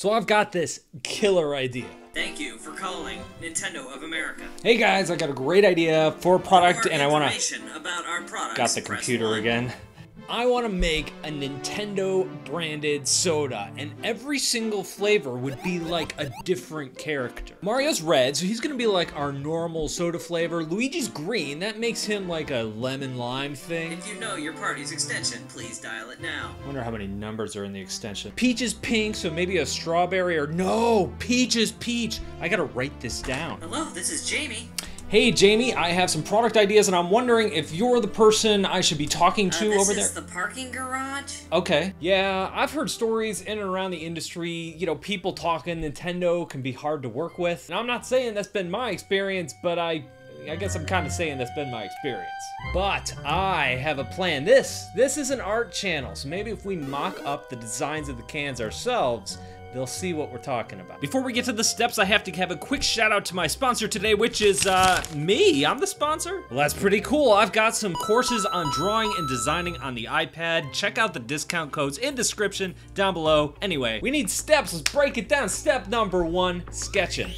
So I've got this killer idea. Thank you for calling Nintendo of America. Hey guys, I got a great idea for a product and I want to... about our products. Got the computer again. I want to make a Nintendo branded soda, and every single flavor would be like a different character. Mario's red, so he's gonna be like our normal soda flavor. Luigi's green, that makes him like a lemon lime thing. If you know your party's extension, please dial it now. I wonder how many numbers are in the extension. Peach is pink, so maybe a strawberry or no, Peach is peach. I gotta write this down. Hello, this is Jamie. Hey Jamie, I have some product ideas and I'm wondering if you're the person I should be talking to over there. This is the parking garage? Okay. Yeah, I've heard stories in and around the industry, you know, people talking Nintendo can be hard to work with. And I'm not saying that's been my experience, but I guess I'm kind of saying that's been my experience. But I have a plan. This is an art channel, so maybe if we mock up the designs of the cans ourselves, they'll see what we're talking about. Before we get to the steps, I have to have a quick shout out to my sponsor today, which is me. I'm the sponsor? Well, that's pretty cool. I've got some courses on drawing and designing on the iPad. Check out the discount codes in description down below. Anyway, we need steps. Let's break it down. Step number one, sketching.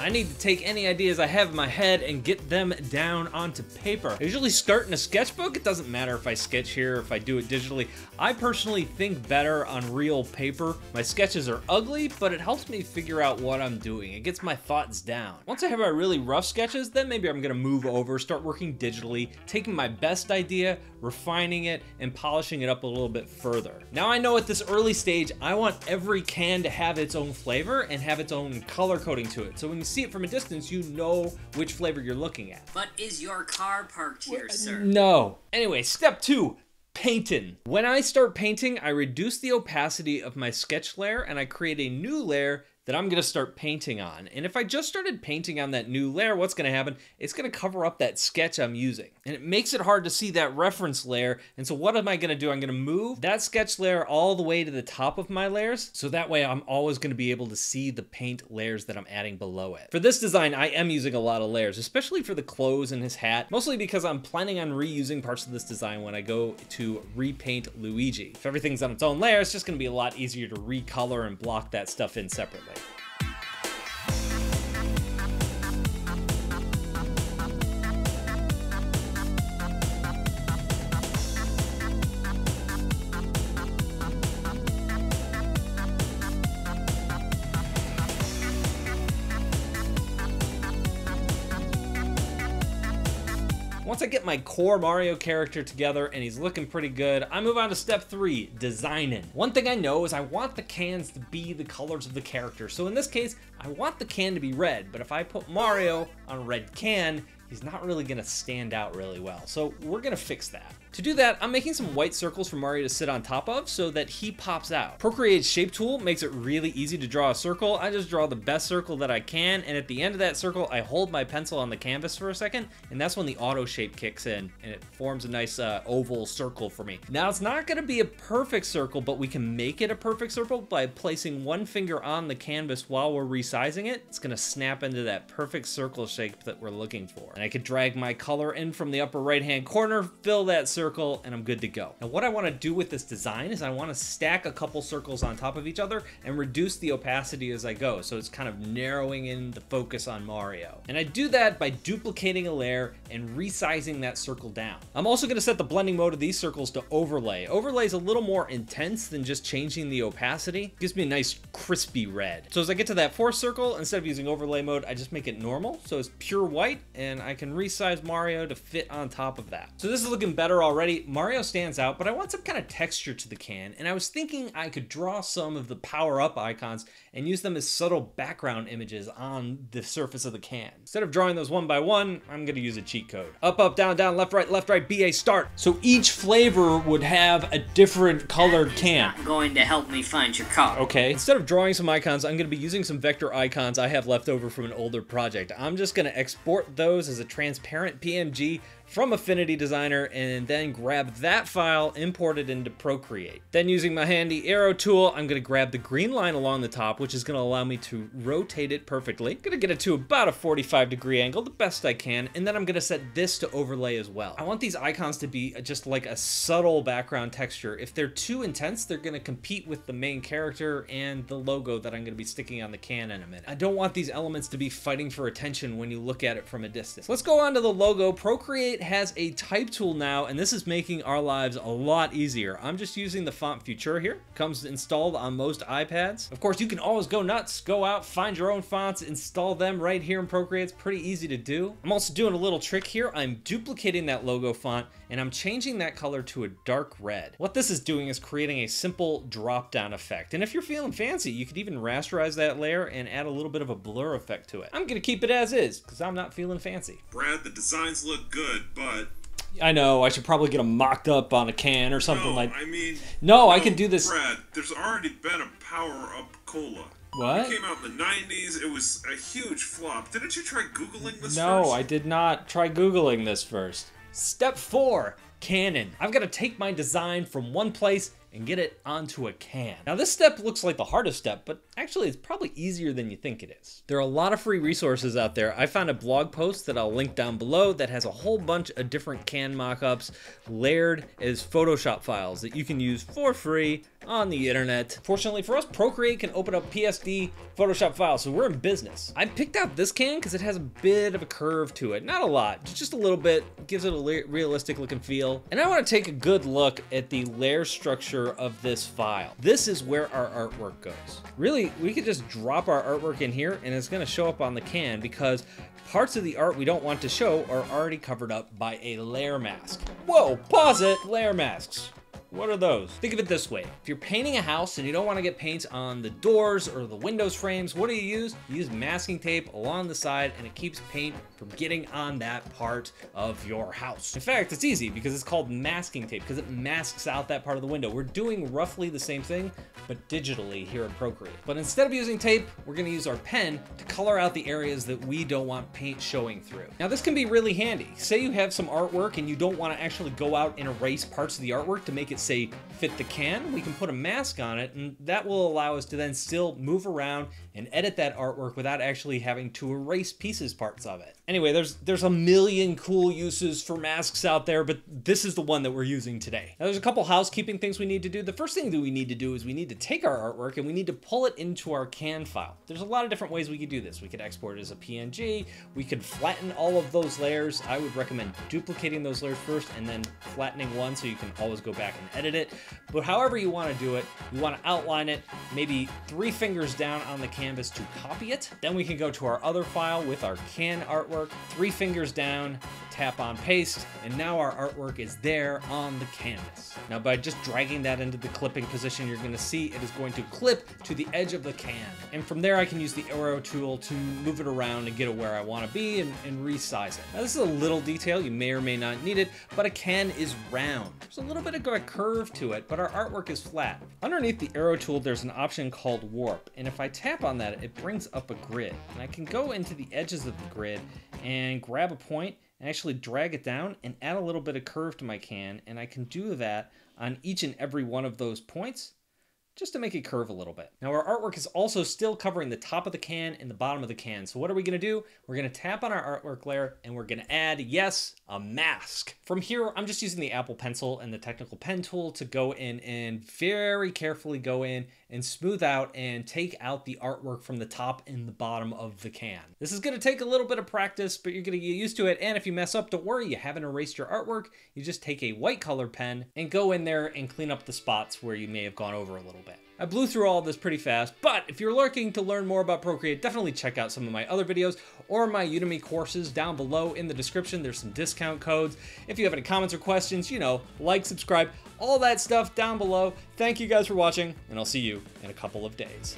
I need to take any ideas I have in my head and get them down onto paper. I usually start in a sketchbook. It doesn't matter if I sketch here or if I do it digitally. I personally think better on real paper. My sketches are ugly, but it helps me figure out what I'm doing. It gets my thoughts down. Once I have my really rough sketches, then maybe I'm gonna move over, start working digitally, taking my best idea, refining it, and polishing it up a little bit further. Now I know at this early stage, I want every can to have its own flavor and have its own color coding to it. So when you see it from a distance, you know which flavor you're looking at. But is your car parked here, sir? No. Anyway, step two, painting. When I start painting, I reduce the opacity of my sketch layer and I create a new layer that I'm gonna start painting on. And if I just started painting on that new layer, what's gonna happen? It's gonna cover up that sketch I'm using. And it makes it hard to see that reference layer. And so what am I gonna do? I'm gonna move that sketch layer all the way to the top of my layers. So that way I'm always gonna be able to see the paint layers that I'm adding below it. For this design, I am using a lot of layers, especially for the clothes and his hat, mostly because I'm planning on reusing parts of this design when I go to repaint Luigi. If everything's on its own layer, it's just gonna be a lot easier to recolor and block that stuff in separately. Once I get my core Mario character together and he's looking pretty good, I move on to step three, designing. One thing I know is I want the cans to be the colors of the character. So in this case, I want the can to be red, but if I put Mario on a red can, he's not really gonna stand out really well. So we're gonna fix that. To do that, I'm making some white circles for Mario to sit on top of so that he pops out. Procreate's shape tool makes it really easy to draw a circle. I just draw the best circle that I can, and at the end of that circle, I hold my pencil on the canvas for a second, and that's when the auto shape kicks in, and it forms a nice oval circle for me. Now, it's not gonna be a perfect circle, but we can make it a perfect circle by placing one finger on the canvas while we're resizing it. It's gonna snap into that perfect circle shape that we're looking for. And I could drag my color in from the upper right-hand corner, fill that circle, and I'm good to go. Now what I want to do with this design is I want to stack a couple circles on top of each other and reduce the opacity as I go. So it's kind of narrowing in the focus on Mario. And I do that by duplicating a layer and resizing that circle down. I'm also going to set the blending mode of these circles to overlay. Overlay is a little more intense than just changing the opacity. It gives me a nice crispy red. So as I get to that fourth circle, instead of using overlay mode, I just make it normal. So it's pure white and I can resize Mario to fit on top of that. So this is looking better already. Mario stands out, but I want some kind of texture to the can, and I was thinking I could draw some of the power-up icons and use them as subtle background images on the surface of the can. Instead of drawing those one by one, I'm gonna use a cheat code. Up, up, down, down, left, right, BA, start. So each flavor would have a different colored can. Not going to help me find your color. Okay, instead of drawing some icons, I'm gonna be using some vector icons I have left over from an older project. I'm just gonna export those as a transparent PNG from Affinity Designer and then grab that file, import it into Procreate. Then using my handy arrow tool, I'm gonna grab the green line along the top, which is gonna allow me to rotate it perfectly. I'm gonna get it to about a 45-degree angle, the best I can, and then I'm gonna set this to overlay as well. I want these icons to be just like a subtle background texture. If they're too intense, they're gonna compete with the main character and the logo that I'm gonna be sticking on the can in a minute. I don't want these elements to be fighting for attention when you look at it from a distance. Let's go on to the logo. Procreate has a type tool now, and this is making our lives a lot easier. I'm just using the font Futura here. Comes installed on most iPads. Of course, you can always go nuts, go out, find your own fonts, install them right here in Procreate. It's pretty easy to do. I'm also doing a little trick here. I'm duplicating that logo font and I'm changing that color to a dark red. What this is doing is creating a simple drop-down effect. And if you're feeling fancy, you could even rasterize that layer and add a little bit of a blur effect to it. I'm gonna keep it as is, because I'm not feeling fancy. Brad, the designs look good, but... I know, I should probably get them mocked up on a can or something No, I can do this. Brad, there's already been a power-up cola. What? It came out in the 90s, it was a huge flop. Didn't you try Googling this first? No, I did not try Googling this first. Step 4, Canon. I've got to take my design from one place and get it onto a can. Now this step looks like the hardest step, but actually it's probably easier than you think it is. There are a lot of free resources out there. I found a blog post that I'll link down below that has a whole bunch of different can mockups layered as Photoshop files that you can use for free on the internet. Fortunately for us, Procreate can open up PSD Photoshop files, so we're in business. I picked out this can because it has a bit of a curve to it. Not a lot, just a little bit. Gives it a realistic look and feel. And I want to take a good look at the layer structure of this file. This is where our artwork goes. Really, we could just drop our artwork in here and it's going to show up on the can because parts of the art we don't want to show are already covered up by a layer mask. Whoa, pause it! Layer masks. What are those? Think of it this way. If you're painting a house and you don't want to get paint on the doors or the windows frames, what do you use? You use masking tape along the side and it keeps paint from getting on that part of your house. In fact, it's easy because it's called masking tape because it masks out that part of the window. We're doing roughly the same thing, but digitally here in Procreate. But instead of using tape, we're gonna use our pen to color out the areas that we don't want paint showing through. Now this can be really handy. Say you have some artwork and you don't want to actually go out and erase parts of the artwork to make it say fit the can, we can put a mask on it and that will allow us to then still move around and edit that artwork without actually having to erase parts of it. Anyway, there's a million cool uses for masks out there, but this is the one that we're using today. Now there's a couple housekeeping things we need to do. The first thing that we need to do is we need to take our artwork and we need to pull it into our can file. There's a lot of different ways we could do this. We could export it as a PNG, we could flatten all of those layers. I would recommend duplicating those layers first and then flattening one so you can always go back and edit it. But however you want to do it, you want to outline it, maybe 3 fingers down on the canvas to copy it. Then we can go to our other file with our can artwork, 3 fingers down, tap on paste, and now our artwork is there on the canvas. Now by just dragging that into the clipping position, you're going to see it is going to clip to the edge of the can. And from there I can use the arrow tool to move it around and get it where I want to be and resize it. Now this is a little detail, you may or may not need it, but a can is round. There's a little bit of a curve to it, but our artwork is flat. Underneath the arrow tool, there's an option called warp. And if I tap on that, it brings up a grid. And I can go into the edges of the grid and grab a point and actually drag it down and add a little bit of curve to my can. And I can do that on each and every one of those points just to make it curve a little bit. Now our artwork is also still covering the top of the can and the bottom of the can. So what are we gonna do? We're gonna tap on our artwork layer and we're gonna add, yes, a mask. From here, I'm just using the Apple Pencil and the technical pen tool to go in and very carefully go in and smooth out and take out the artwork from the top and the bottom of the can. This is gonna take a little bit of practice, but you're gonna get used to it. And if you mess up, don't worry, you haven't erased your artwork. You just take a white colored pen and go in there and clean up the spots where you may have gone over a little bit. I blew through all of this pretty fast, but if you're looking to learn more about Procreate, definitely check out some of my other videos or my Udemy courses down below in the description. There's some discount codes. If you have any comments or questions, you know, like, subscribe, all that stuff down below. Thank you guys for watching, and I'll see you in a couple of days.